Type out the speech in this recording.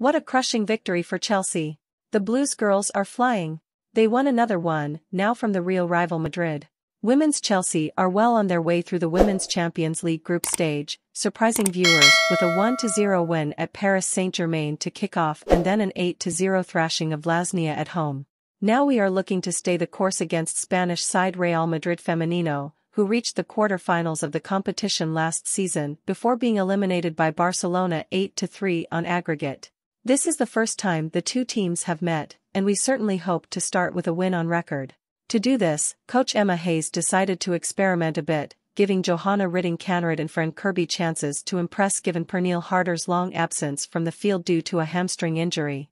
What a crushing victory for Chelsea. The Blues girls are flying. They won another one, now from the real rival Madrid. Women's Chelsea are well on their way through the Women's Champions League group stage, surprising viewers with a 1-0 win at Paris Saint-Germain to kick off and then an 8-0 thrashing of Lasnia at home. Now we are looking to stay the course against Spanish side Real Madrid Femenino, who reached the quarter-finals of the competition last season before being eliminated by Barcelona 8-3 on aggregate. This is the first time the two teams have met, and we certainly hope to start with a win on record. To do this, coach Emma Hayes decided to experiment a bit, giving Johanna Rytting Kaneryd and Fran Kirby chances to impress given Pernille Harder's long absence from the field due to a hamstring injury.